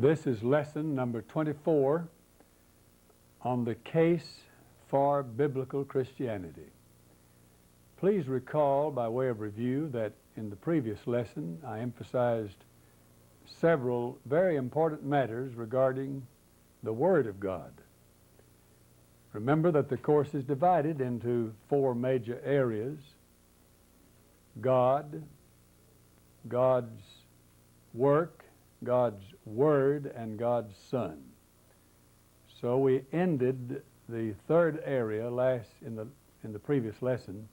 This is lesson number 24 on the case for biblical Christianity. Please recall, by way of review, that in the previous lesson I emphasized several very important matters regarding the Word of God. Remember that the course is divided into four major areas: God, God's work, God's Word, and God's Son. So we ended the third area in the previous lesson,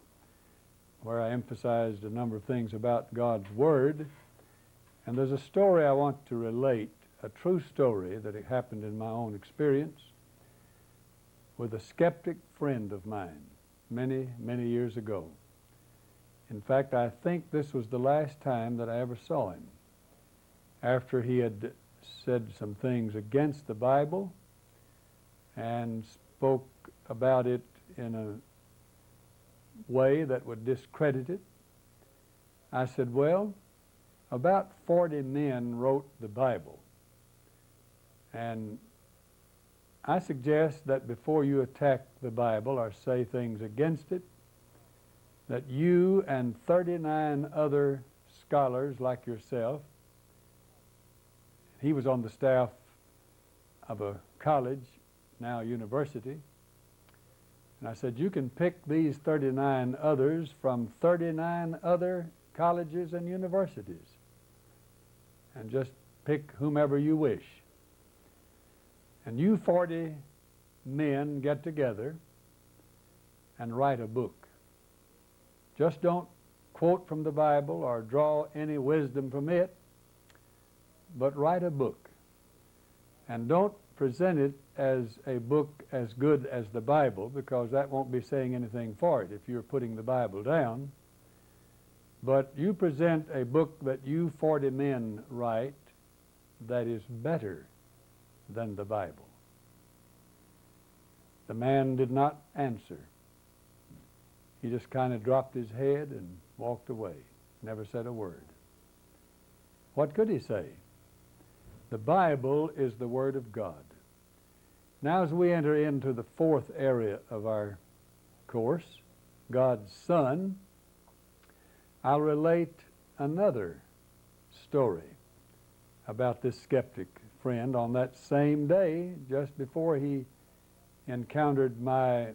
where I emphasized a number of things about God's Word. And there's a story I want to relate, a true story that it happened in my own experience with a skeptic friend of mine many, many years ago. In fact, I think this was the last time that I ever saw him. After he had said some things against the Bible and spoke about it in a way that would discredit it, I said, well, about 40 men wrote the Bible, and I suggest that before you attack the Bible or say things against it, that you and 39 other scholars like yourself — he was on the staff of a college, now university — and I said, you can pick these 39 others from 39 other colleges and universities and just pick whomever you wish. And you 40 men get together and write a book. Just don't quote from the Bible or draw any wisdom from it, but write a book. And don't present it as a book as good as the Bible, because that won't be saying anything for it if you're putting the Bible down. But you present a book that you 40 men write that is better than the Bible. The man did not answer. He just kind of dropped his head and walked away, never said a word. What could he say? The Bible is the Word of God. Now, as we enter into the fourth area of our course, God's Son, I'll relate another story about this skeptic friend on that same day, just before he encountered my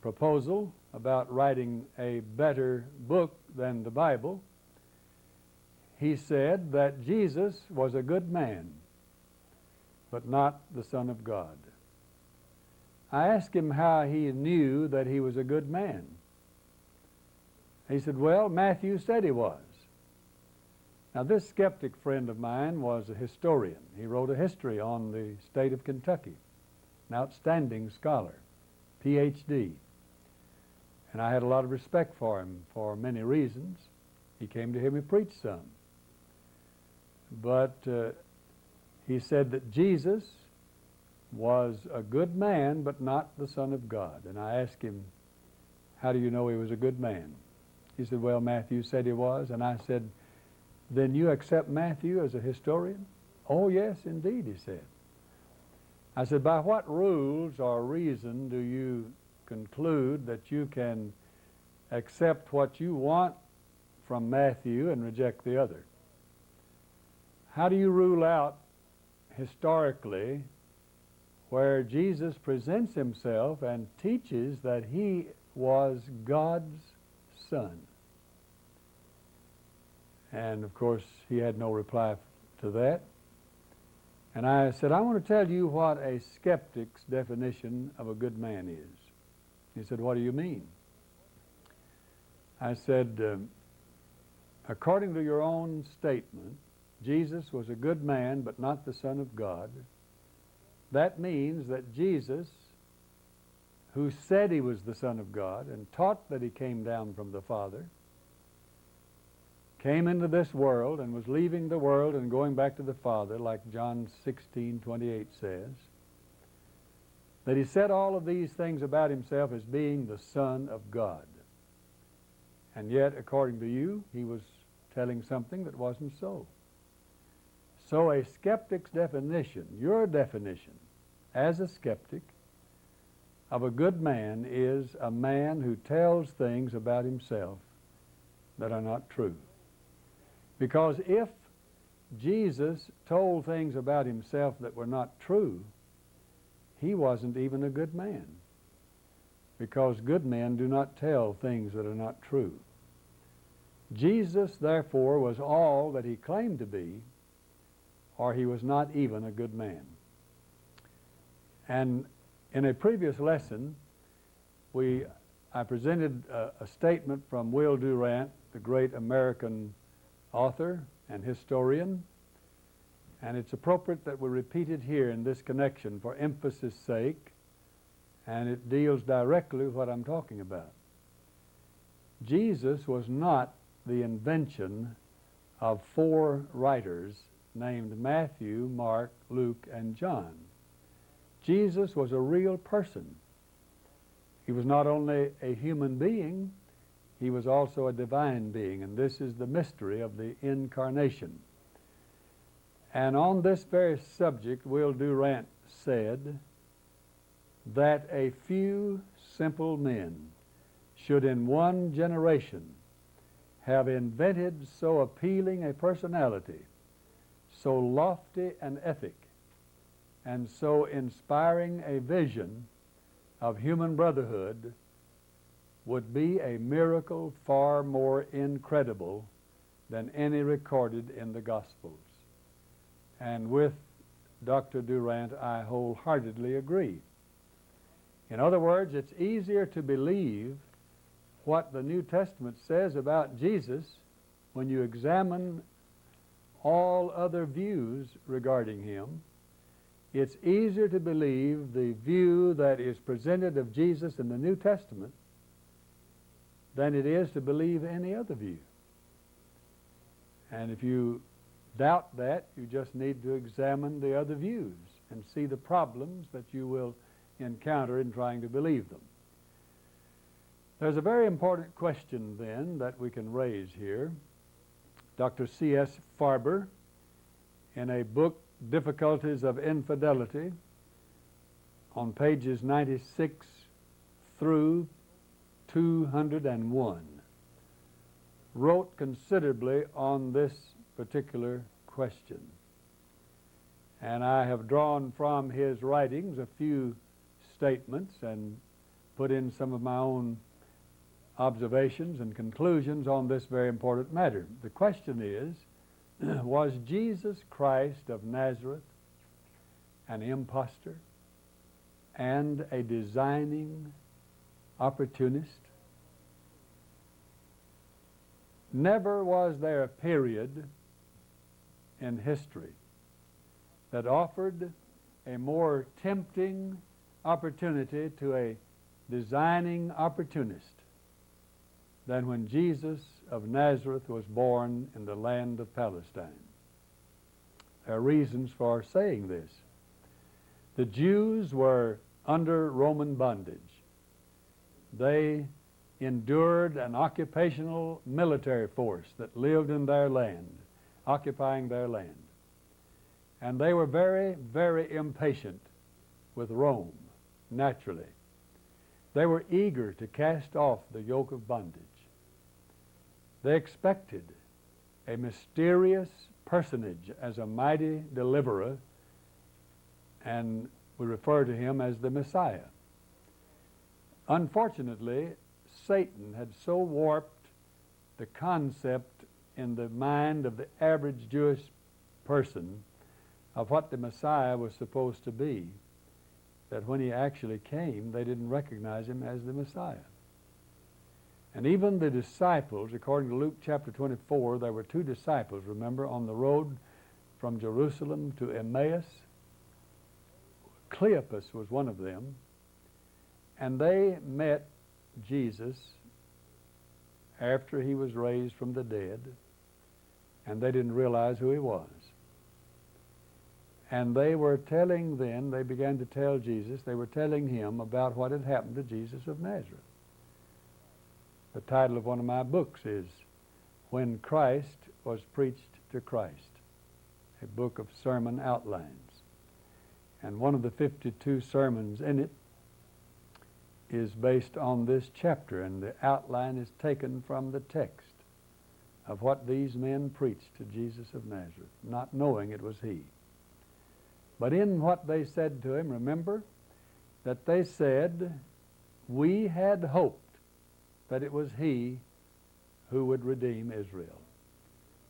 proposal about writing a better book than the Bible. He said that Jesus was a good man, but not the Son of God. I asked him how he knew that he was a good man. He said, well, Matthew said he was. Now, this skeptic friend of mine was a historian. He wrote a history on the state of Kentucky, an outstanding scholar, Ph.D. And I had a lot of respect for him for many reasons. He came to hear me preach some. But he said that Jesus was a good man, but not the Son of God. And I asked him, how do you know he was a good man? He said, well, Matthew said he was. And I said, then you accept Matthew as a historian? Oh, yes, indeed, he said. I said, by what rules or reason do you conclude that you can accept what you want from Matthew and reject the other? How do you rule out historically where Jesus presents himself and teaches that he was God's Son? And of course he had no reply to that. And I said, I want to tell you what a skeptic's definition of a good man is. He said, what do you mean? I said, according to your own statement, Jesus was a good man, but not the Son of God. That means that Jesus, who said he was the Son of God and taught that he came down from the Father, came into this world and was leaving the world and going back to the Father, like John 16:28 says, that he said all of these things about himself as being the Son of God. And yet, according to you, he was telling something that wasn't so. So a skeptic's definition, your definition as a skeptic of a good man, is a man who tells things about himself that are not true. Because if Jesus told things about himself that were not true, he wasn't even a good man, because good men do not tell things that are not true. Jesus, therefore, was all that he claimed to be, or he was not even a good man. And in a previous lesson, I presented a statement from Will Durant, the great American author and historian, and it's appropriate that we repeat it here in this connection for emphasis' sake, and it deals directly with what I'm talking about. Jesus was not the invention of four writers named Matthew, Mark, Luke, and John. Jesus was a real person. He was not only a human being, he was also a divine being, and this is the mystery of the incarnation. And on this very subject, Will Durant said that a few simple men should in one generation have invented so appealing a personality, so lofty an ethic, and so inspiring a vision of human brotherhood would be a miracle far more incredible than any recorded in the Gospels. And with Dr. Durant, I wholeheartedly agree. In other words, it's easier to believe what the New Testament says about Jesus when you examine all other views regarding him. It's easier to believe the view that is presented of Jesus in the New Testament than it is to believe any other view. And if you doubt that, you just need to examine the other views and see the problems that you will encounter in trying to believe them. There's a very important question, then, that we can raise here. Dr. C.S. Farber, in a book, Difficulties of Infidelity, on pages 96 through 201, wrote considerably on this particular question. And I have drawn from his writings a few statements and put in some of my own observations and conclusions on this very important matter. The question is, was Jesus Christ of Nazareth an impostor and a designing opportunist? Never was there a period in history that offered a more tempting opportunity to a designing opportunist than when Jesus of Nazareth was born in the land of Palestine. There are reasons for saying this. The Jews were under Roman bondage. They endured an occupational military force that lived in their land, occupying their land. And they were very, very impatient with Rome, naturally. They were eager to cast off the yoke of bondage. They expected a mysterious personage as a mighty deliverer, and we refer to him as the Messiah. Unfortunately, Satan had so warped the concept in the mind of the average Jewish person of what the Messiah was supposed to be, that when he actually came, they didn't recognize him as the Messiah. And even the disciples, according to Luke chapter 24, there were two disciples, remember, on the road from Jerusalem to Emmaus. Cleopas was one of them, and they met Jesus after he was raised from the dead, and they didn't realize who he was. And they were telling then, they began to tell Jesus, they were telling him about what had happened to Jesus of Nazareth. The title of one of my books is When Christ Was Preached to Christ, a book of sermon outlines. And one of the 52 sermons in it is based on this chapter, and the outline is taken from the text of what these men preached to Jesus of Nazareth, not knowing it was he. But in what they said to him, remember that they said, "We had hoped that it was he who would redeem Israel."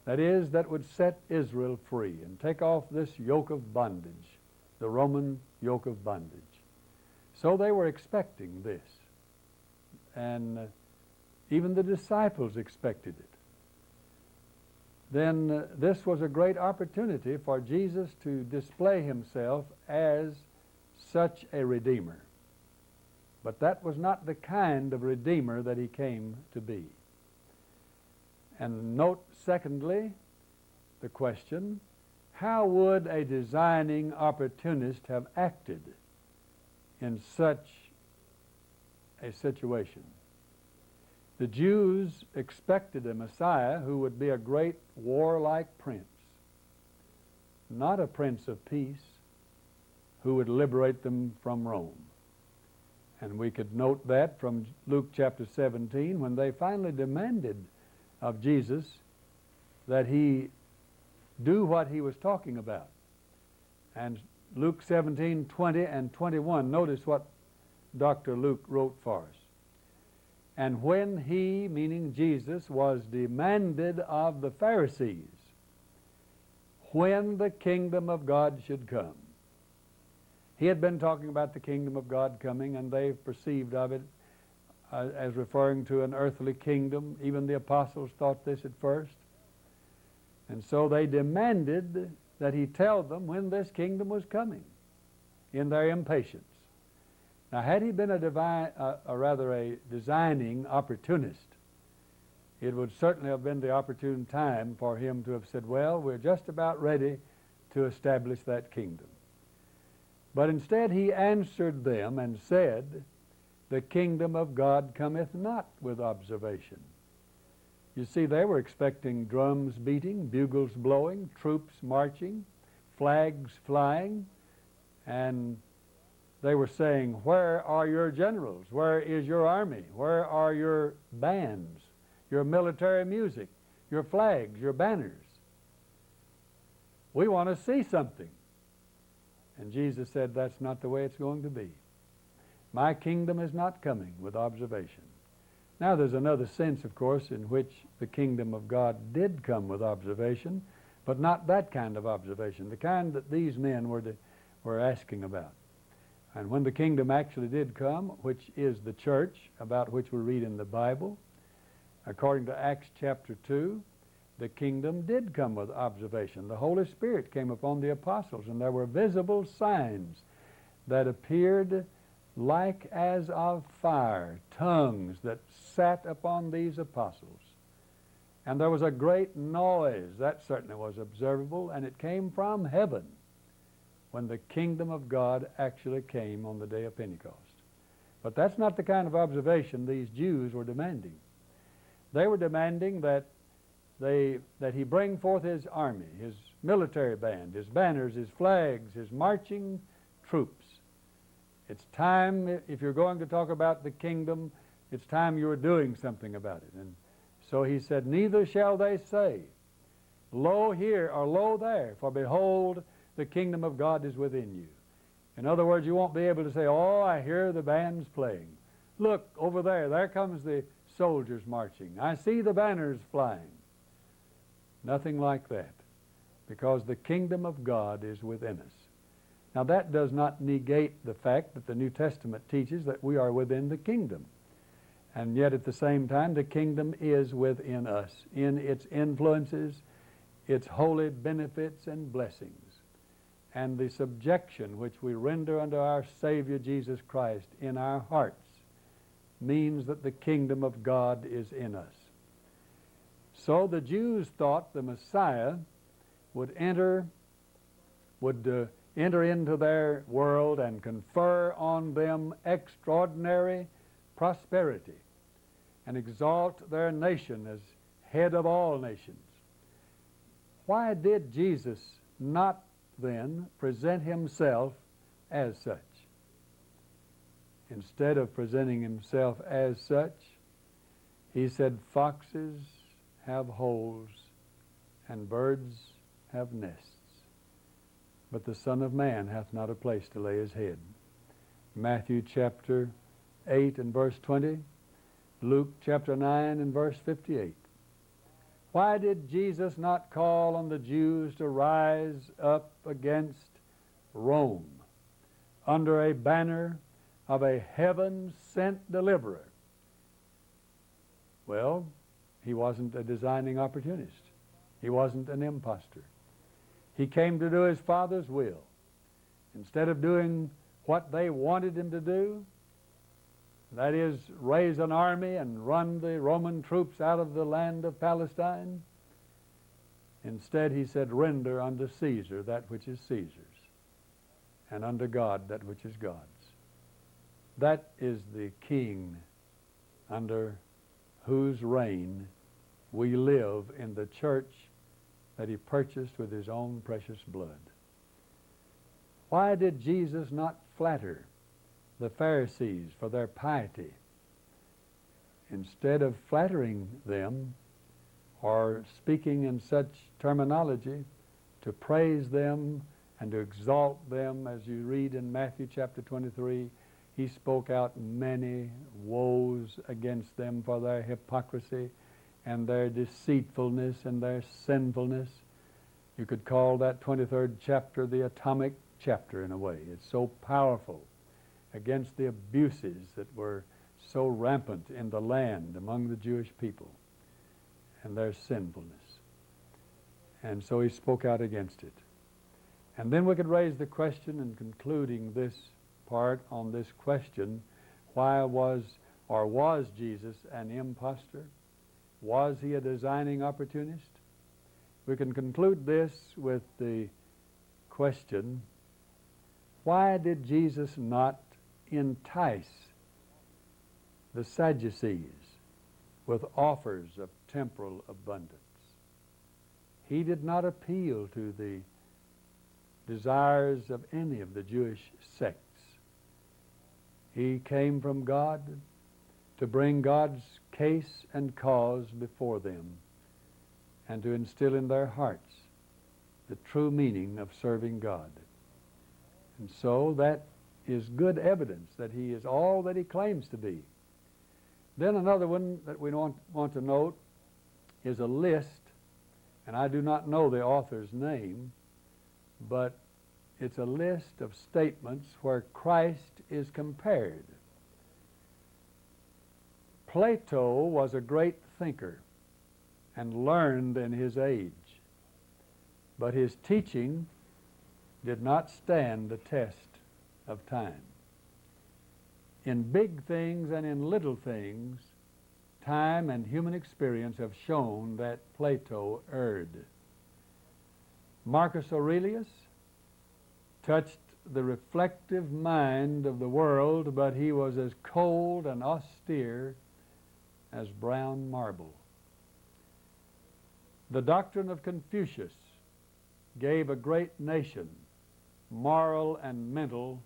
That is, that would set Israel free and take off this yoke of bondage, the Roman yoke of bondage. So they were expecting this, and even the disciples expected it. Then this was a great opportunity for Jesus to display himself as such a redeemer. But that was not the kind of redeemer that he came to be. And note, secondly, the question, how would a designing opportunist have acted in such a situation? The Jews expected a Messiah who would be a great warlike prince, not a prince of peace who would liberate them from Rome. And we could note that from Luke chapter 17, when they finally demanded of Jesus that he do what he was talking about. And Luke 17, 20 and 21, notice what Dr. Luke wrote for us. "And when he," meaning Jesus, "was demanded of the Pharisees when the kingdom of God should come." He had been talking about the kingdom of God coming, and they perceived of it as referring to an earthly kingdom. Even the apostles thought this at first. And so they demanded that he tell them when this kingdom was coming in their impatience. Now, had he been a designing opportunist, it would certainly have been the opportune time for him to have said, "Well, we're just about ready to establish that kingdom." But instead he answered them and said, "The kingdom of God cometh not with observation." You see, they were expecting drums beating, bugles blowing, troops marching, flags flying, and they were saying, "Where are your generals? Where is your army? Where are your bands, your military music, your flags, your banners? We want to see something." And Jesus said, "That's not the way it's going to be. My kingdom is not coming with observation." Now, there's another sense, of course, in which the kingdom of God did come with observation, but not that kind of observation, the kind that these men were asking about. And when the kingdom actually did come, which is the church, about which we read in the Bible, according to Acts chapter 2, the kingdom did come with observation. The Holy Spirit came upon the apostles, and there were visible signs that appeared like as of fire, tongues that sat upon these apostles. And there was a great noise, that certainly was observable, and it came from heaven when the kingdom of God actually came on the day of Pentecost. But that's not the kind of observation these Jews were demanding. They were demanding that he bring forth his army, his military band, his banners, his flags, his marching troops. It's time, if you're going to talk about the kingdom, it's time you were doing something about it. And so he said, "Neither shall they say, Lo here or lo there, for behold, the kingdom of God is within you." In other words, you won't be able to say, "Oh, I hear the bands playing. Look, over there, there comes the soldiers marching. I see the banners flying." Nothing like that, because the kingdom of God is within us. Now, that does not negate the fact that the New Testament teaches that we are within the kingdom. And yet, at the same time, the kingdom is within us in its influences, its holy benefits and blessings, and the subjection which we render unto our Savior Jesus Christ in our hearts means that the kingdom of God is in us. So the Jews thought the Messiah would enter into their world and confer on them extraordinary prosperity and exalt their nation as head of all nations. Why did Jesus not then present himself as such. Instead of presenting himself as such, he said, foxes have holes and birds have nests, but the Son of Man hath not a place to lay his head. Matthew chapter 8 and verse 20, Luke chapter 9 and verse 58. Why did Jesus not call on the Jews to rise up against Rome under a banner of a heaven-sent deliverer? Well, he wasn't a designing opportunist. He wasn't an imposter. He came to do his Father's will. Instead of doing what they wanted him to do, that is, raise an army and run the Roman troops out of the land of Palestine, instead he said, render unto Caesar that which is Caesar's, and unto God that which is God's. That is the King under whose reign we live in the church that he purchased with his own precious blood. Why did Jesus not flatter the Pharisees for their piety? Instead of flattering them or speaking in such terminology to praise them and to exalt them, as you read in Matthew chapter 23, he spoke out many woes against them for their hypocrisy and their deceitfulness and their sinfulness. You could call that 23rd chapter the atomic chapter in a way. It's so powerful against the abuses that were so rampant in the land among the Jewish people and their sinfulness. And so he spoke out against it. And then we could raise the question, in concluding this part, on this question, why was Jesus an imposter? Was he a designing opportunist? We can conclude this with the question, why did Jesus not entice the Sadducees with offers of temporal abundance? He did not appeal to the desires of any of the Jewish sects. He came from God to bring God's case and cause before them and to instill in their hearts the true meaning of serving God. And so that is good evidence that he is all that he claims to be. Then another one that we want to note is a list, and I do not know the author's name, but it's a list of statements where Christ is compared. Plato was a great thinker and learned in his age, but his teaching did not stand the test of time. In big things and in little things, time and human experience have shown that Plato erred. Marcus Aurelius touched the reflective mind of the world, but he was as cold and austere as brown marble. The doctrine of Confucius gave a great nation moral and mental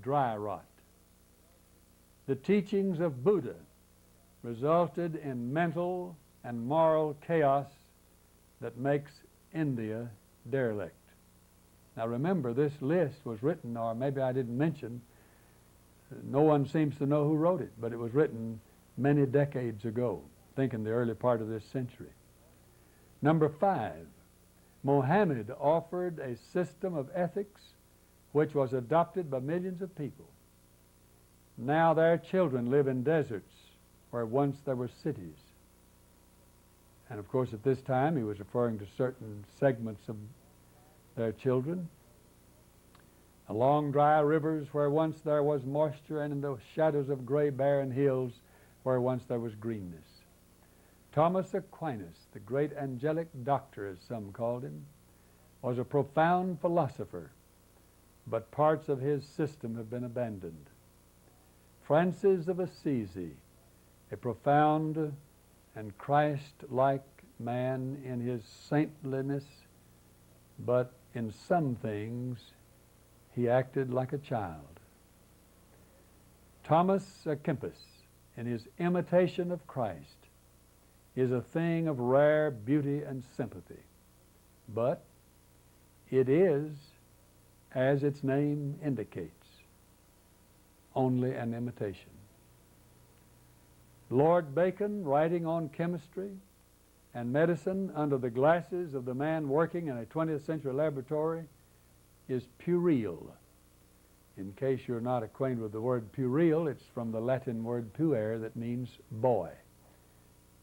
dry rot. The teachings of Buddha resulted in mental and moral chaos that makes India derelict. Now remember, this list was written, or maybe I didn't mention, no one seems to know who wrote it, but it was written many decades ago, I think in the early part of this century. Number 5, Mohammed offered a system of ethics which was adopted by millions of people. Now their children live in deserts where once there were cities. And of course at this time he was referring to certain segments of their children. Along dry rivers where once there was moisture, and in the shadows of gray barren hills where once there was greenness. Thomas Aquinas, the great angelic doctor as some called him, was a profound philosopher, but parts of his system have been abandoned. Francis of Assisi, a profound and Christ-like man in his saintliness, but in some things he acted like a child. Thomas A. Kempis, in his imitation of Christ, is a thing of rare beauty and sympathy, but it is, as its name indicates, only an imitation. Lord Bacon, writing on chemistry and medicine under the glasses of the man working in a 20th century laboratory, is puerile. In case you're not acquainted with the word puerile, it's from the Latin word puer that means boy.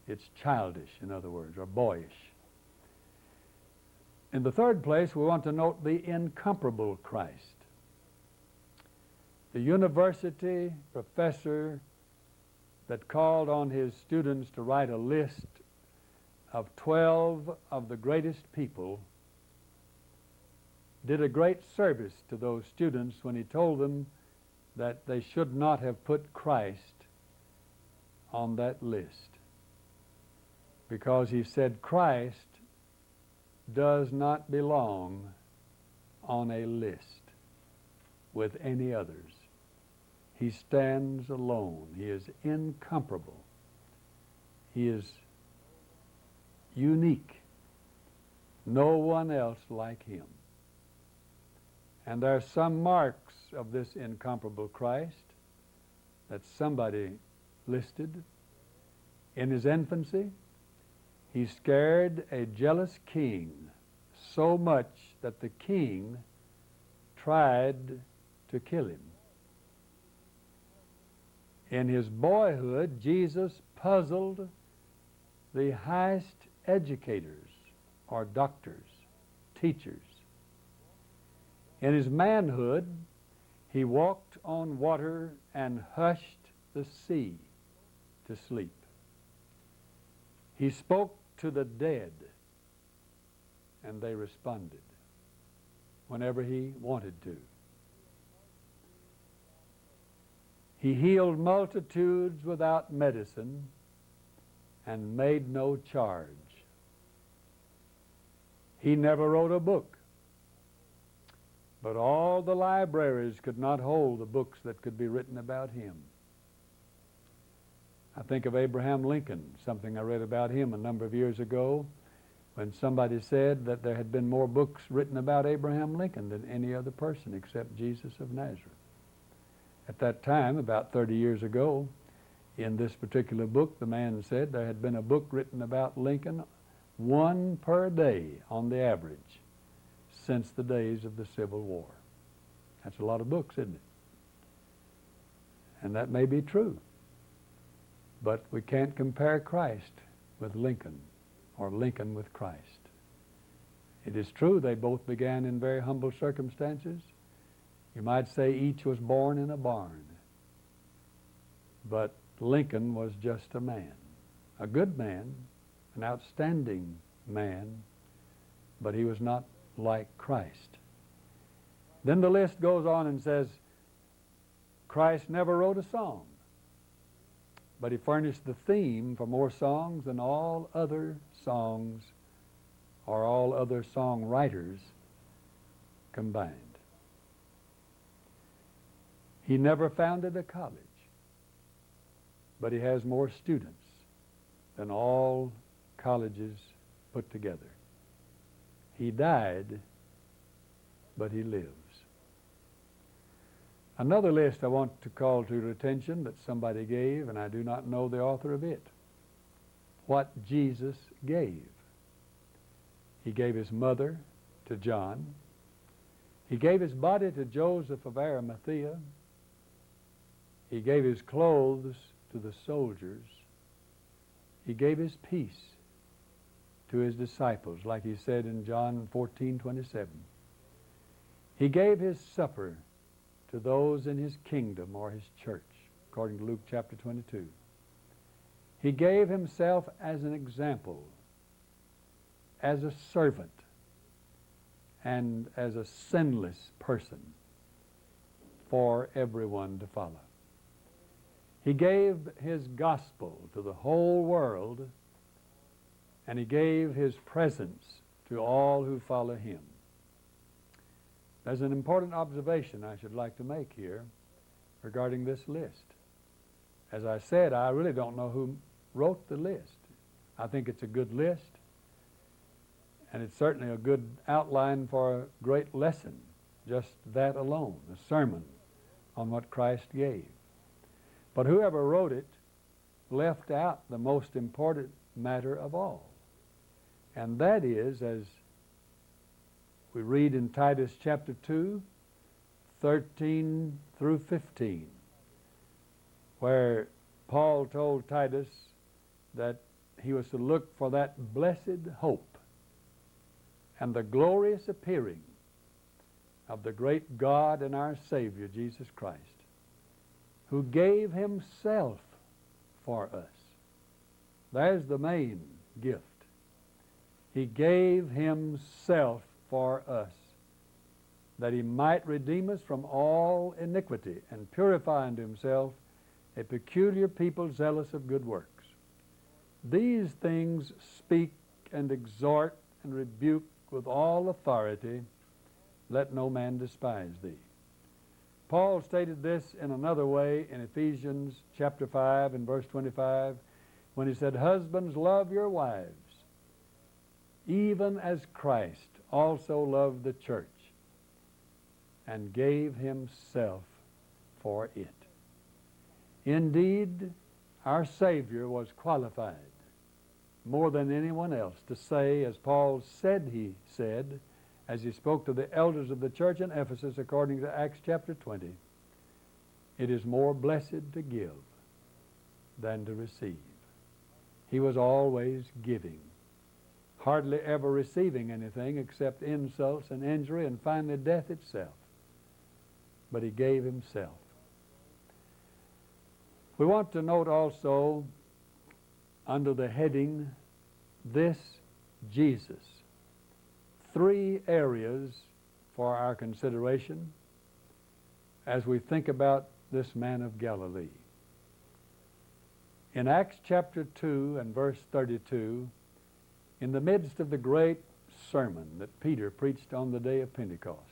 It's childish, in other words, or boyish. In the third place, we want to note the incomparable Christ. The university professor that called on his students to write a list of 12 of the greatest people did a great service to those students when he told them that they should not have put Christ on that list, because he said Christ does not belong on a list with any others. He stands alone. He is incomparable. He is unique. No one else like him. And there are some marks of this incomparable Christ that somebody listed. In his infancy, he scared a jealous king so much that the king tried to kill him. In his boyhood, Jesus puzzled the highest educators or doctors, teachers. In his manhood, he walked on water and hushed the sea to sleep. He spoke to the dead, and they responded whenever he wanted to. He healed multitudes without medicine and made no charge. He never wrote a book, but all the libraries could not hold the books that could be written about him. I think of Abraham Lincoln, something I read about him a number of years ago, when somebody said that there had been more books written about Abraham Lincoln than any other person except Jesus of Nazareth. At that time, about 30 years ago, in this particular book, the man said there had been a book written about Lincoln, one per day on the average, since the days of the Civil War. That's a lot of books, isn't it? And that may be true, but we can't compare Christ with Lincoln or Lincoln with Christ. It is true they both began in very humble circumstances. You might say each was born in a barn, but Lincoln was just a man, a good man, an outstanding man, but he was not like Christ. Then the list goes on and says, Christ never wrote a song, but he furnished the theme for more songs than all other songs or all other songwriters combined. He never founded a college, but he has more students than all colleges put together. He died, but he lives. Another list I want to call to your attention that somebody gave, and I do not know the author of it. What Jesus gave. He gave his mother to John. He gave his body to Joseph of Arimathea. He gave his clothes to the soldiers. He gave his peace to his disciples, like he said in John 14:27. He gave his supper to those in his kingdom or his church, according to Luke chapter 22. He gave himself as an example, as a servant, and as a sinless person for everyone to follow. He gave his gospel to the whole world, and he gave his presence to all who follow him. There's an important observation I should like to make here regarding this list. As I said, I really don't know who wrote the list. I think it's a good list, and it's certainly a good outline for a great lesson, just that alone, a sermon on what Christ gave. But whoever wrote it left out the most important matter of all, and that is, as we read in Titus chapter 2, 13 through 15, where Paul told Titus that he was to look for that blessed hope and the glorious appearing of the great God and our Savior, Jesus Christ, who gave himself for us. There's the main gift. He gave himself for us, that he might redeem us from all iniquity and purify unto himself a peculiar people zealous of good works. These things speak and exhort and rebuke with all authority. Let no man despise thee. Paul stated this in another way in Ephesians chapter 5 and verse 25, when he said, "Husbands, love your wives, even as Christ also loved the church and gave himself for it." Indeed, our Savior was qualified more than anyone else to say, as Paul said he said, as he spoke to the elders of the church in Ephesus according to Acts chapter 20, "It is more blessed to give than to receive." He was always giving, hardly ever receiving anything except insults and injury and finally death itself. But he gave himself. We want to note also, under the heading, "This Jesus," three areas for our consideration as we think about this man of Galilee. In Acts chapter 2 and verse 32, in the midst of the great sermon that Peter preached on the day of Pentecost.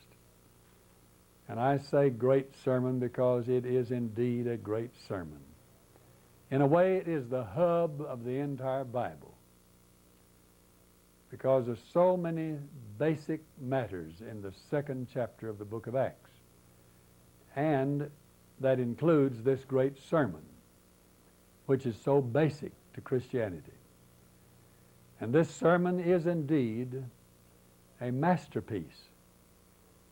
And I say great sermon because it is indeed a great sermon. In a way, it is the hub of the entire Bible, because of so many basic matters in the second chapter of the book of Acts. And that includes this great sermon, which is so basic to Christianity. And this sermon is indeed a masterpiece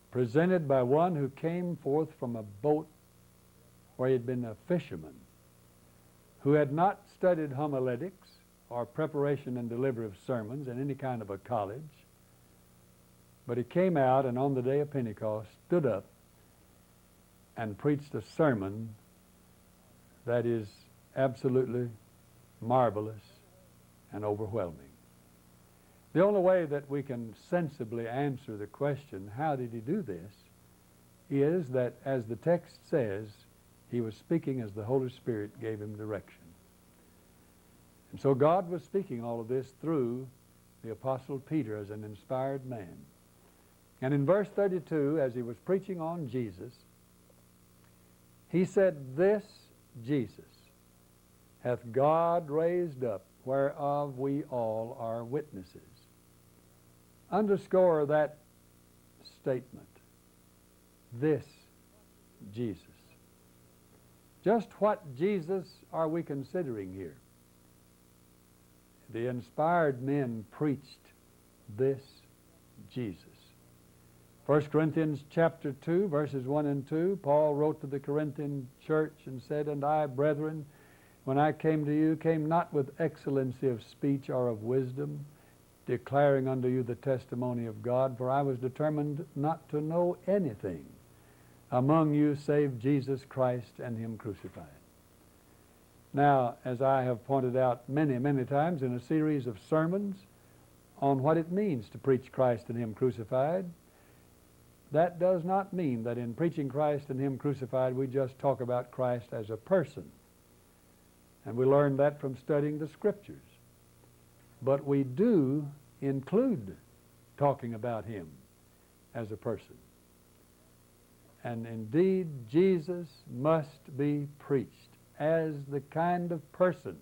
presented by one who came forth from a boat where he had been a fisherman, who had not studied homiletics or preparation and delivery of sermons in any kind of a college, but he came out and on the day of Pentecost stood up and preached a sermon that is absolutely marvelous and overwhelming. The only way that we can sensibly answer the question, how did he do this, is that, as the text says, he was speaking as the Holy Spirit gave him direction. And so God was speaking all of this through the Apostle Peter as an inspired man. And in verse 32, as he was preaching on Jesus, he said, "This Jesus hath God raised up, whereof we all are witnesses." Underscore that statement, "this Jesus." Just what Jesus are we considering here? The inspired men preached this Jesus. 1 Corinthians chapter 2, verses 1 and 2, Paul wrote to the Corinthian church and said, "And I, brethren, when I came to you, came not with excellency of speech or of wisdom, declaring unto you the testimony of God, for I was determined not to know anything among you save Jesus Christ and him crucified." Now, as I have pointed out many, many times in a series of sermons on what it means to preach Christ and him crucified, that does not mean that in preaching Christ and him crucified we just talk about Christ as a person. And we learn that from studying the Scriptures. But we do include talking about him as a person. And indeed, Jesus must be preached as the kind of person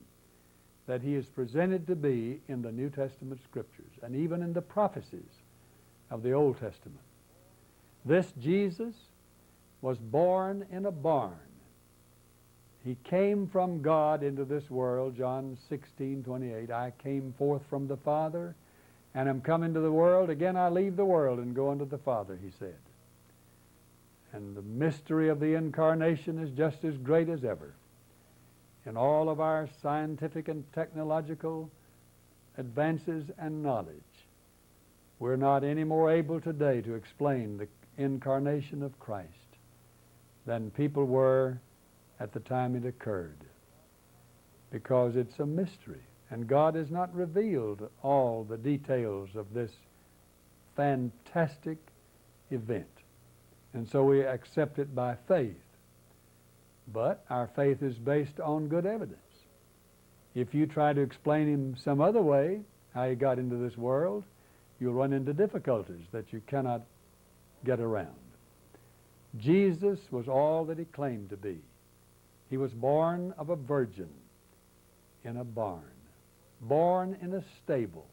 that he is presented to be in the New Testament Scriptures and even in the prophecies of the Old Testament. This Jesus was born in a barn. He came from God into this world, John 16:28. I came forth from the Father and am come into the world. Again, I leave the world and go unto the Father, he said. And the mystery of the Incarnation is just as great as ever. In all of our scientific and technological advances and knowledge, we're not any more able today to explain the Incarnation of Christ than people were at the time it occurred, because it's a mystery, and God has not revealed all the details of this fantastic event. And so we accept it by faith. But our faith is based on good evidence. If you try to explain him some other way, how he got into this world, you'll run into difficulties that you cannot get around. Jesus was all that he claimed to be. He was born of a virgin in a barn, born in a stable.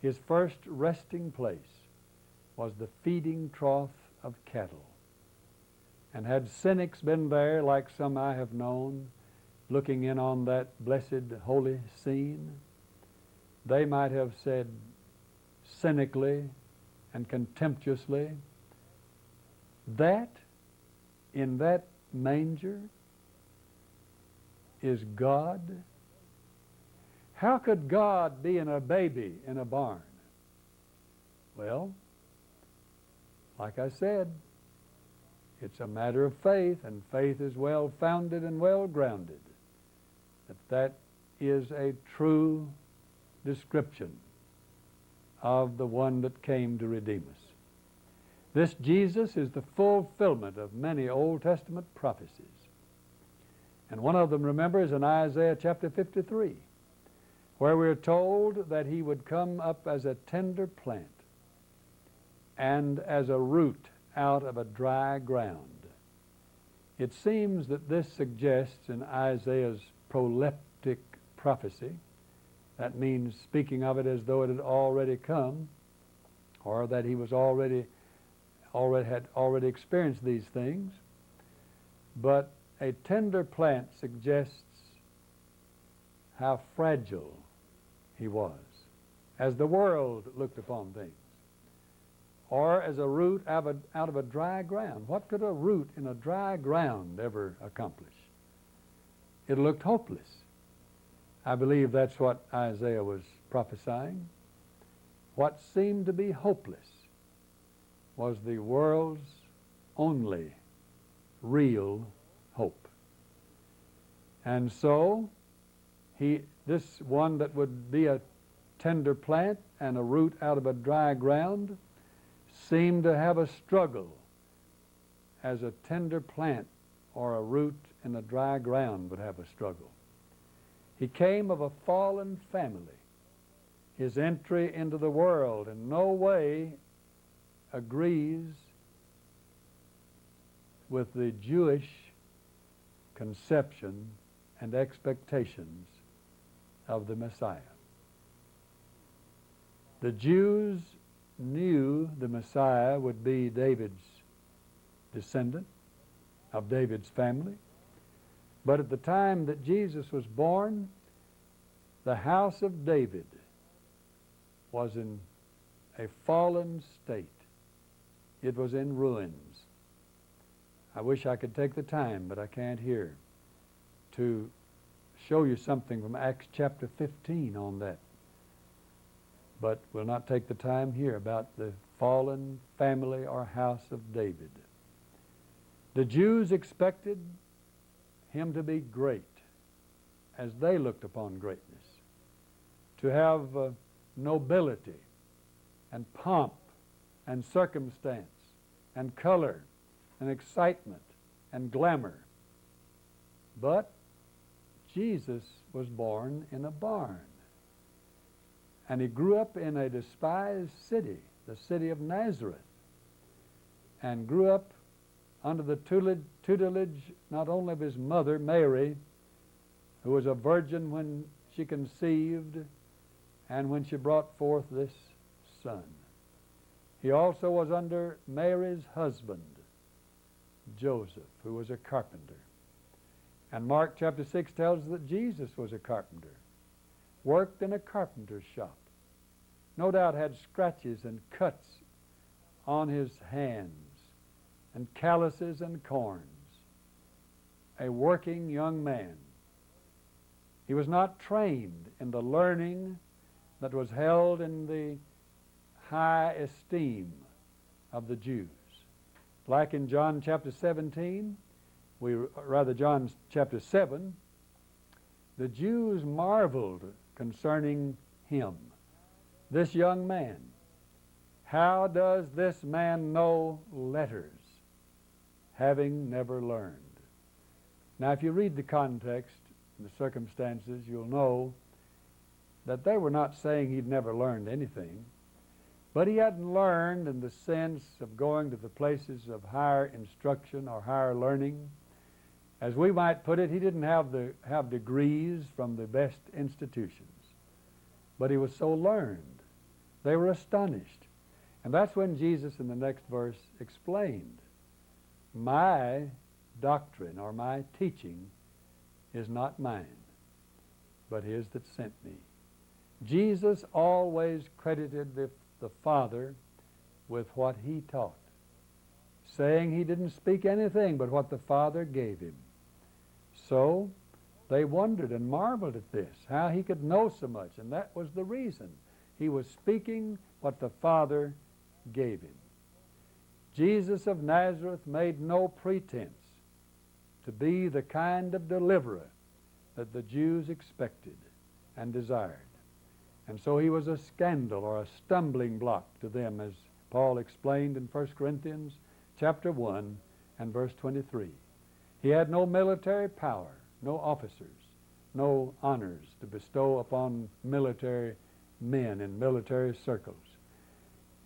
His first resting place was the feeding trough of cattle. And had cynics been there, like some I have known, looking in on that blessed holy scene, they might have said cynically and contemptuously, that in that manger is God? How could God be in a baby in a barn? Well, like I said, it's a matter of faith, and faith is well-founded and well-grounded. That is a true description of the one that came to redeem us. This Jesus is the fulfillment of many Old Testament prophecies. And one of them, remember, is in Isaiah chapter 53, where we're told that he would come up as a tender plant and as a root out of a dry ground. It seems that this suggests in Isaiah's proleptic prophecy, that means speaking of it as though it had already come, or that he was had already experienced these things. But a tender plant suggests how fragile he was as the world looked upon things, or as a root out of a dry ground. What could a root in a dry ground ever accomplish? It looked hopeless. I believe that's what Isaiah was prophesying. What seemed to be hopeless was the world's only real hope. And so this one that would be a tender plant and a root out of a dry ground seemed to have a struggle as a tender plant or a root in a dry ground would have a struggle. He came of a fallen family. His entry into the world in no way agrees with the Jewish conception and expectations of the Messiah. The Jews knew the Messiah would be David's descendant, of David's family. But at the time that Jesus was born, the house of David was in a fallen state. It was in ruins. I wish I could take the time, but I can't here, to show you something from Acts chapter 15 on that. But we'll not take the time here about the fallen family or house of David. The Jews expected him to be great, as they looked upon greatness, to have nobility and pomp and circumstance and color and excitement and glamour. But Jesus was born in a barn, and he grew up in a despised city, the city of Nazareth, and grew up under the tutelage not only of his mother, Mary, who was a virgin when she conceived and when she brought forth this son. He also was under Mary's husband, Joseph, who was a carpenter. And Mark chapter 6 tells us that Jesus was a carpenter, worked in a carpenter's shop, no doubt had scratches and cuts on his hands and calluses and corns, a working young man. He was not trained in the learning that was held in the high esteem of the Jews. Like in John chapter 17, John chapter 7, the Jews marveled concerning him, this young man. How does this man know letters, having never learned? Now, if you read the context and the circumstances, you'll know that they were not saying he'd never learned anything, but he hadn't learned in the sense of going to the places of higher instruction or higher learning. As we might put it, he didn't have degrees from the best institutions, but he was so learned. They were astonished. And that's when Jesus, in the next verse, explained, my doctrine or my teaching is not mine, but his that sent me. Jesus always credited the Father with what he taught, saying he didn't speak anything but what the Father gave him. So they wondered and marveled at this, how he could know so much, and that was the reason. He was speaking what the Father gave him. Jesus of Nazareth made no pretense to be the kind of deliverer that the Jews expected and desired. And so he was a scandal or a stumbling block to them, as Paul explained in 1 Corinthians chapter 1 and verse 23. He had no military power, no officers, no honors to bestow upon military men in military circles.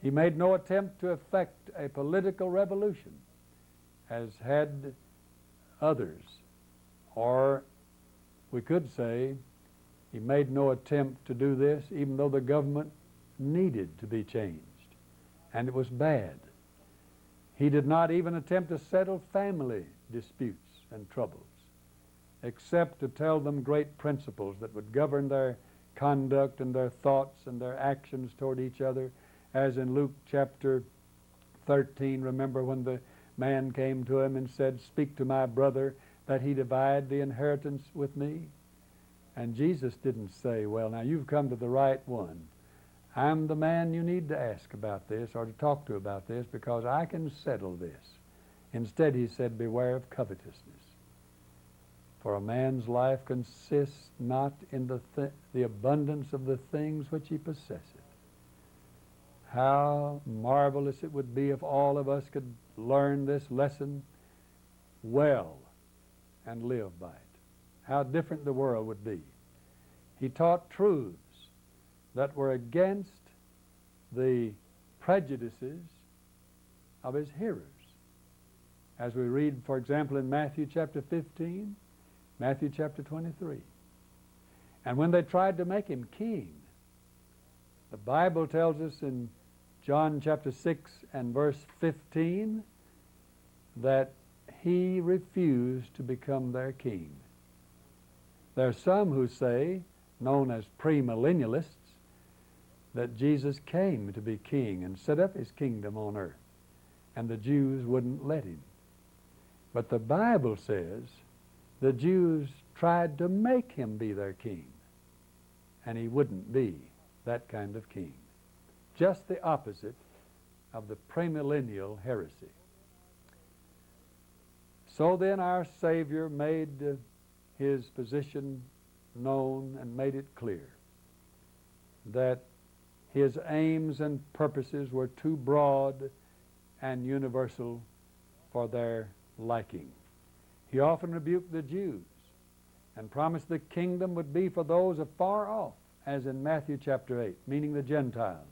He made no attempt to effect a political revolution, as had others, or we could say, he made no attempt to do this, even though the government needed to be changed, and it was bad. He did not even attempt to settle family disputes and troubles, except to tell them great principles that would govern their conduct and their thoughts and their actions toward each other, as in Luke chapter 13, remember when the man came to him and said, "Speak to my brother that he divide the inheritance with me." And Jesus didn't say, "Well, now you've come to the right one. I'm the man you need to ask about this or to talk to about this because I can settle this." Instead, he said, "Beware of covetousness. For a man's life consists not in the abundance of the things which he possesseth." How marvelous it would be if all of us could learn this lesson well and live by it. How different the world would be. He taught truths that were against the prejudices of his hearers. As we read, for example, in Matthew chapter 15, Matthew chapter 23. And when they tried to make him king, the Bible tells us in John chapter 6 and verse 15 that he refused to become their king. There are some who say, known as premillennialists, that Jesus came to be king and set up his kingdom on earth, and the Jews wouldn't let him. But the Bible says the Jews tried to make him be their king, and he wouldn't be that kind of king. Just the opposite of the premillennial heresy. So then our Savior made his position known and made it clear that his aims and purposes were too broad and universal for their liking. He often rebuked the Jews and promised the kingdom would be for those afar off, as in Matthew chapter 8, meaning the Gentiles.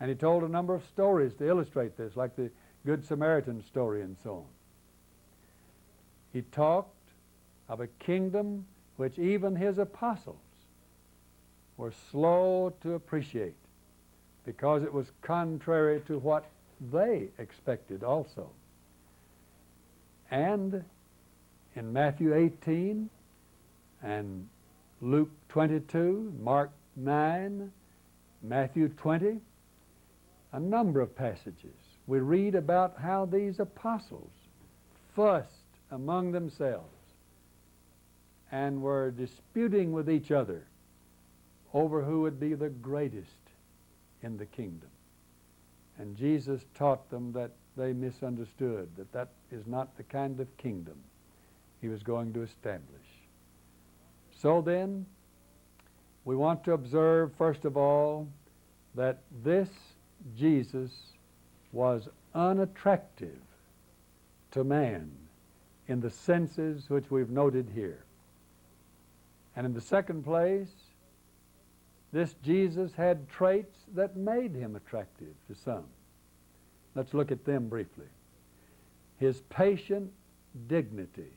And he told a number of stories to illustrate this, like the Good Samaritan story and so on. He talked of a kingdom which even his apostles were slow to appreciate because it was contrary to what they expected also. And in Matthew 18 and Luke 22, Mark 9, Matthew 20, a number of passages, we read about how these apostles fussed among themselves and were disputing with each other over who would be the greatest in the kingdom. And Jesus taught them that they misunderstood, that that is not the kind of kingdom he was going to establish. So then, we want to observe, first of all, that this Jesus was unattractive to man in the senses which we've noted here. And in the second place, this Jesus had traits that made him attractive to some. Let's look at them briefly. His patient dignity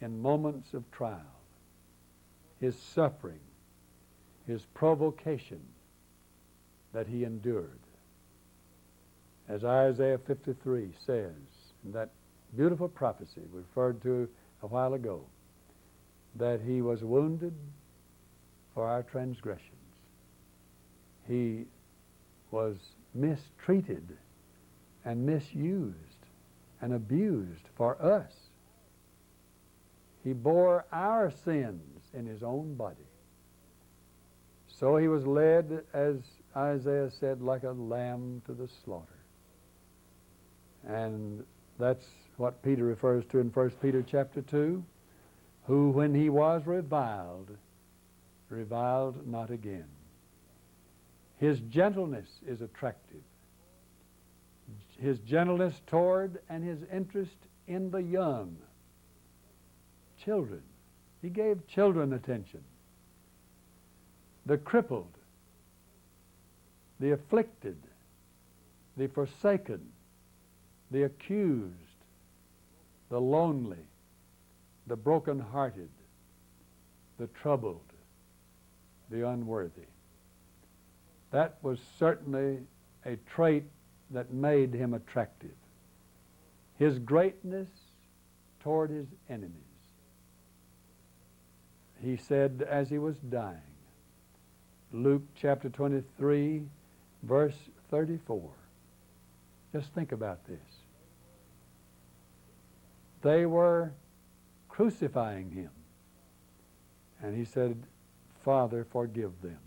in moments of trial, his suffering, his provocation that he endured. As Isaiah 53 says, in that beautiful prophecy referred to a while ago, that he was wounded for our transgressions. He was mistreated and misused and abused for us. He bore our sins in his own body. So he was led, as Isaiah said, like a lamb to the slaughter. And that's what Peter refers to in 1 Peter chapter 2, who, when he was reviled, reviled not again. His gentleness is attractive. His gentleness toward and his interest in the young, children. He gave children attention. The crippled, the afflicted, the forsaken, the accused, the lonely, the brokenhearted, the troubled, the unworthy. That was certainly a trait that made him attractive. His greatness toward his enemies. He said as he was dying, Luke chapter 23, verse 34. Just think about this. They were crucifying him, and he said, "Father, forgive them,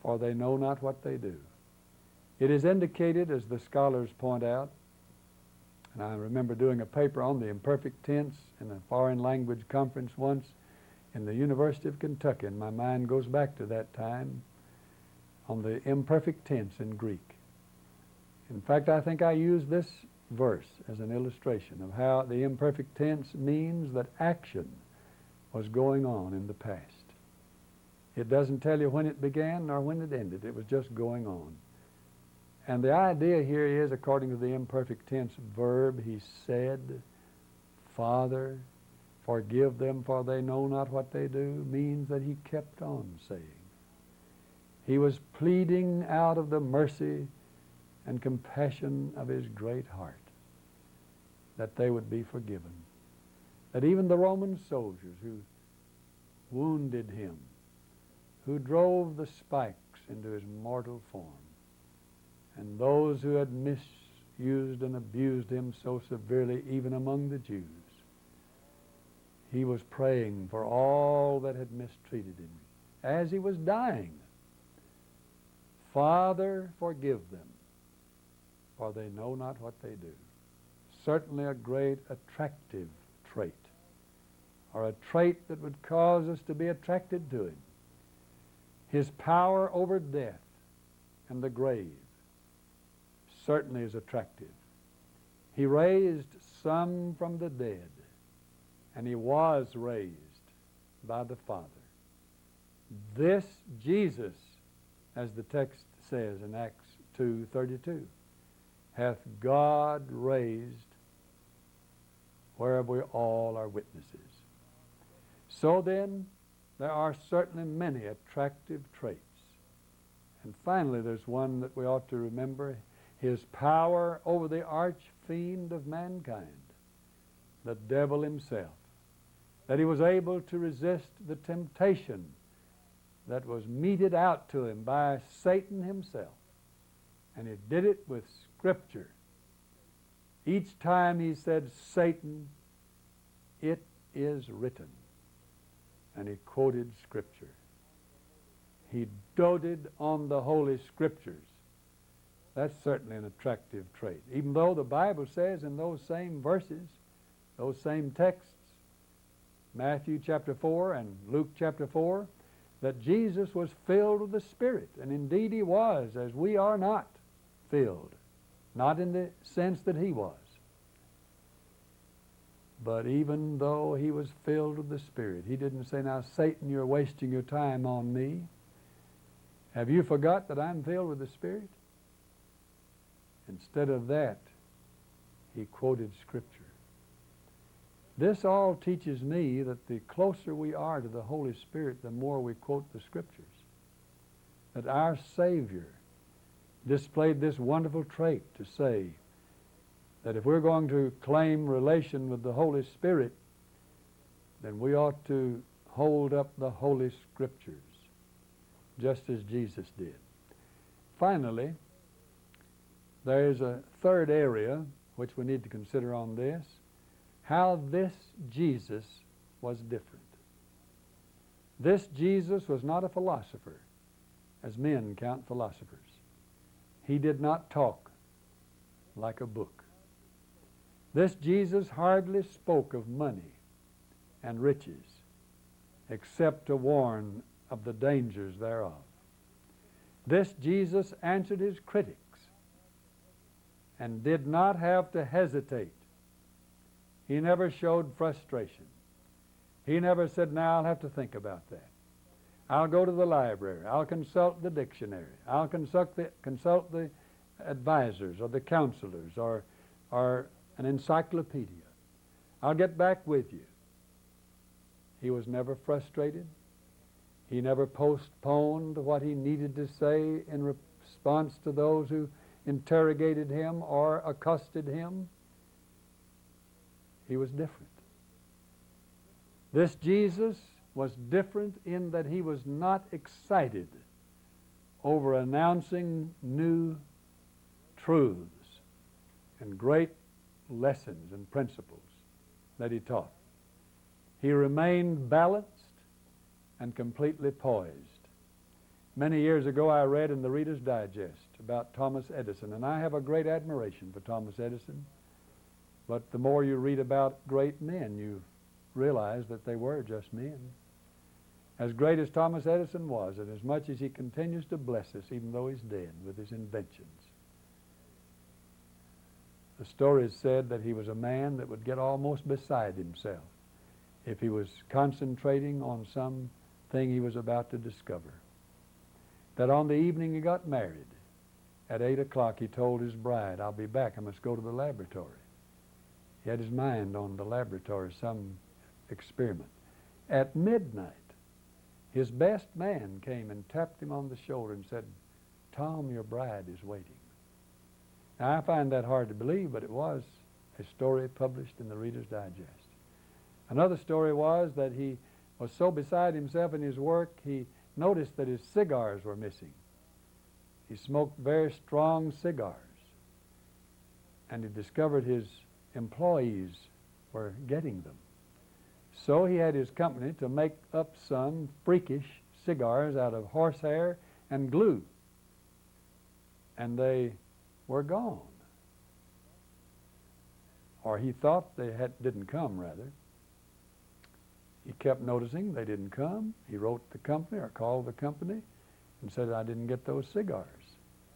for they know not what they do." It is indicated, as the scholars point out, and I remember doing a paper on the imperfect tense in a foreign language conference once in the University of Kentucky, and my mind goes back to that time, on the imperfect tense in Greek. In fact, I think I used this verse as an illustration of how the imperfect tense means that action was going on in the past. It doesn't tell you when it began nor when it ended. It was just going on. And the idea here is, according to the imperfect tense verb, he said, "Father, forgive them, for they know not what they do," means that he kept on saying. He was pleading out of the mercy and compassion of his great heart that they would be forgiven, that even the Roman soldiers who wounded him, who drove the spikes into his mortal form, and those who had misused and abused him so severely, even among the Jews, he was praying for all that had mistreated him as he was dying. "Father, forgive them, for they know not what they do." Certainly a great attractive trait, or a trait that would cause us to be attracted to him. His power over death and the grave certainly is attractive. He raised some from the dead, and he was raised by the Father. This Jesus, as the text says in Acts 2:32, hath God raised whereof we all are witnesses. So then, there are certainly many attractive traits. And finally, there's one that we ought to remember, his power over the arch-fiend of mankind, the devil himself, that he was able to resist the temptation that was meted out to him by Satan himself. And he did it with Scripture. Each time he said, "Satan, it is written." And he quoted Scripture. He doted on the Holy Scriptures. That's certainly an attractive trait, even though the Bible says in those same verses, those same texts, Matthew chapter 4 and Luke chapter 4, that Jesus was filled with the Spirit, and indeed he was, as we are not filled, not in the sense that he was. But even though he was filled with the Spirit, he didn't say, "Now, Satan, you're wasting your time on me. Have you forgot that I'm filled with the Spirit?" Instead of that, he quoted Scripture. This all teaches me that the closer we are to the Holy Spirit, the more we quote the Scriptures. That our Savior displayed this wonderful trait to say, that if we're going to claim relation with the Holy Spirit, then we ought to hold up the Holy Scriptures, just as Jesus did. Finally, there is a third area which we need to consider on this, how this Jesus was different. This Jesus was not a philosopher, as men count philosophers. He did not talk like a book. This Jesus hardly spoke of money and riches, except to warn of the dangers thereof. This Jesus answered his critics and did not have to hesitate. He never showed frustration. He never said, "Now, I'll have to think about that. I'll go to the library. I'll consult the dictionary. I'll consult the advisors or the counselors or an encyclopedia. I'll get back with you." He was never frustrated. He never postponed what he needed to say in response to those who interrogated him or accosted him. He was different. This Jesus was different in that he was not excited over announcing new truths and great lessons and principles that he taught. He remained balanced and completely poised. Many years ago I read in the Reader's Digest about Thomas Edison, and I have a great admiration for Thomas Edison, but the more you read about great men, you realize that they were just men. As great as Thomas Edison was, and as much as he continues to bless us, even though he's dead, with his inventions, the story is said that he was a man that would get almost beside himself if he was concentrating on some thing he was about to discover. That on the evening he got married, at 8 o'clock he told his bride, "I'll be back, I must go to the laboratory." He had his mind on the laboratory, some experiment. At midnight, his best man came and tapped him on the shoulder and said, "Tom, your bride is waiting." Now, I find that hard to believe, but it was a story published in the Reader's Digest. Another story was that he was so beside himself in his work, he noticed that his cigars were missing. He smoked very strong cigars, and he discovered his employees were getting them. So he had his company to make up some freakish cigars out of horsehair and glue, and they were gone, or he thought they didn't come, rather. He kept noticing they didn't come. He wrote the company or called the company and said, "I didn't get those cigars."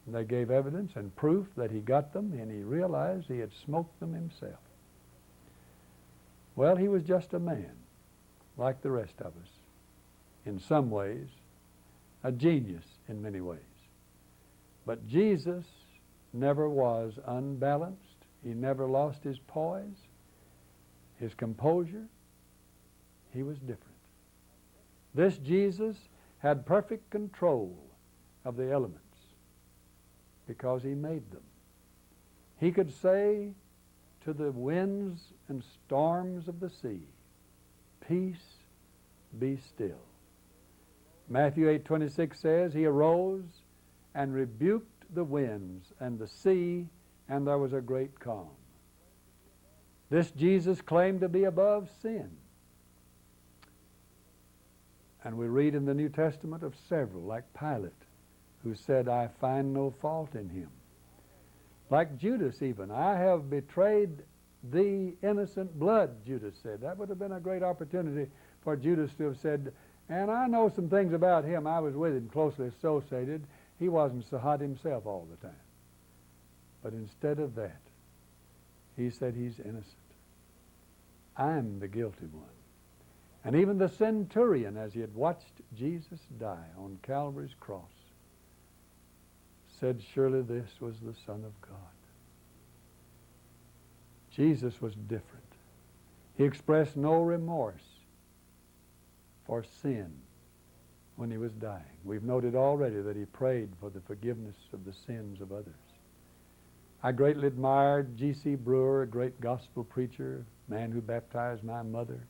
And they gave evidence and proof that he got them, and he realized he had smoked them himself. Well, he was just a man, like the rest of us, in some ways, a genius in many ways. But Jesus never was unbalanced. He never lost his poise. his composure. He was different. This Jesus had perfect control of the elements because he made them. He could say to the winds and storms of the sea, "Peace, be still." Matthew 8:26 says, "He arose and rebuked the winds and the sea, and there was a great calm." This Jesus claimed to be above sin. And we read in the New Testament of several, like Pilate, who said, "I find no fault in him." Like Judas even, "I have betrayed the innocent blood," Judas said. That would have been a great opportunity for Judas to have said, "And I know some things about him. I was with him, closely associated. He wasn't so hot himself all the time." But instead of that, he said, "He's innocent. I'm the guilty one." And even the centurion, as he had watched Jesus die on Calvary's cross, said, "Surely this was the Son of God." Jesus was different. He expressed no remorse for sin when he was dying. We've noted already that he prayed for the forgiveness of the sins of others. I greatly admired G.C. Brewer, a great gospel preacher, man who baptized my mother,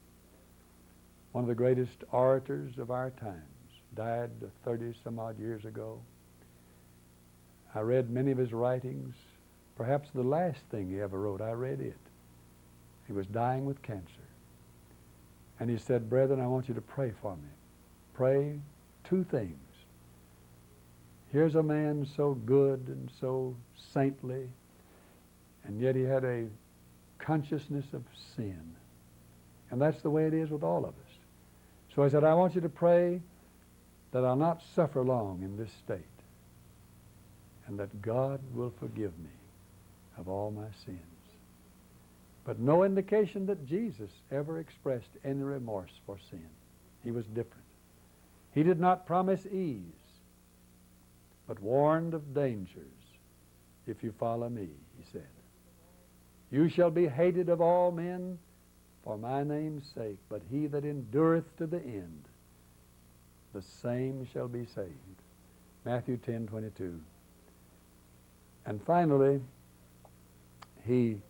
one of the greatest orators of our times, died 30-some-odd years ago. I read many of his writings. Perhaps the last thing he ever wrote, I read it. He was dying with cancer. And he said, "Brethren, I want you to pray for me. Pray two things. Here's a man so good and so saintly, and yet he had a consciousness of sin. And that's the way it is with all of us. So I said, I want you to pray that I'll not suffer long in this state, and that God will forgive me of all my sins." But no indication that Jesus ever expressed any remorse for sin. He was different. He did not promise ease, but warned of dangers. "If you follow me," he said, "you shall be hated of all men for my name's sake, but he that endureth to the end, the same shall be saved." Matthew 10:22. And finally, he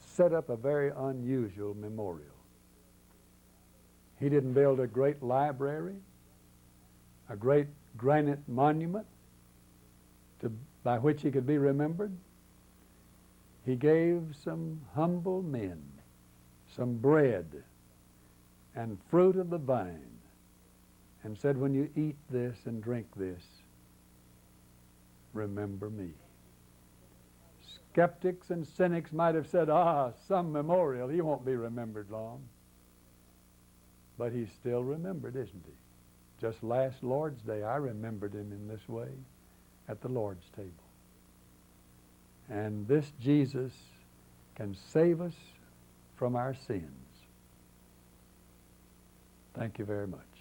set up a very unusual memorial. He didn't build a great library, a great granite monument by which he could be remembered. He gave some humble men some bread and fruit of the vine and said, "When you eat this and drink this, remember me." Skeptics and cynics might have said, "Ah, some memorial, he won't be remembered long." But he's still remembered, isn't he? Just last Lord's Day, I remembered him in this way at the Lord's table. And this Jesus can save us from our sins. Thank you very much.